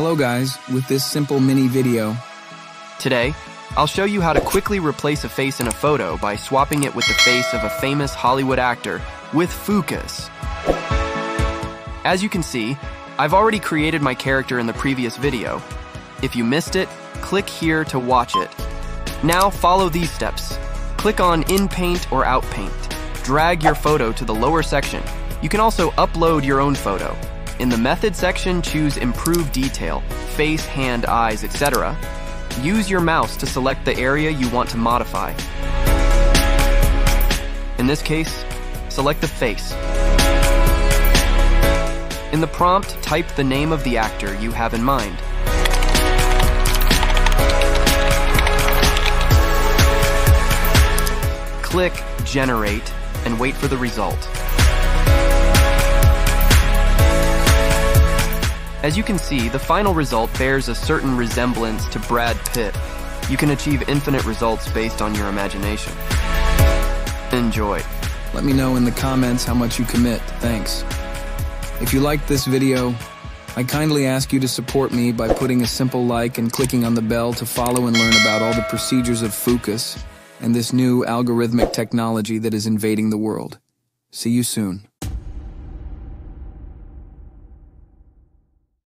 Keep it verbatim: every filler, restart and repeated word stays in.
Hello guys, with this simple mini video. Today, I'll show you how to quickly replace a face in a photo by swapping it with the face of a famous Hollywood actor with Fooocus. As you can see, I've already created my character in the previous video. If you missed it, click here to watch it. Now follow these steps. Click on In Paint or Out Paint. Drag your photo to the lower section. You can also upload your own photo. In the method section, choose Improve Detail, Face, Hand, Eyes, et cetera. Use your mouse to select the area you want to modify. In this case, select the face. In the prompt, type the name of the actor you have in mind. Click Generate and wait for the result. As you can see, the final result bears a certain resemblance to Brad Pitt. You can achieve infinite results based on your imagination. Enjoy. Let me know in the comments how much you commit. Thanks. If you liked this video, I kindly ask you to support me by putting a simple like and clicking on the bell to follow and learn about all the procedures of Fooocus and this new algorithmic technology that is invading the world. See you soon.